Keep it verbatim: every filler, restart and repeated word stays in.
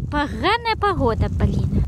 Погана погода, Полина.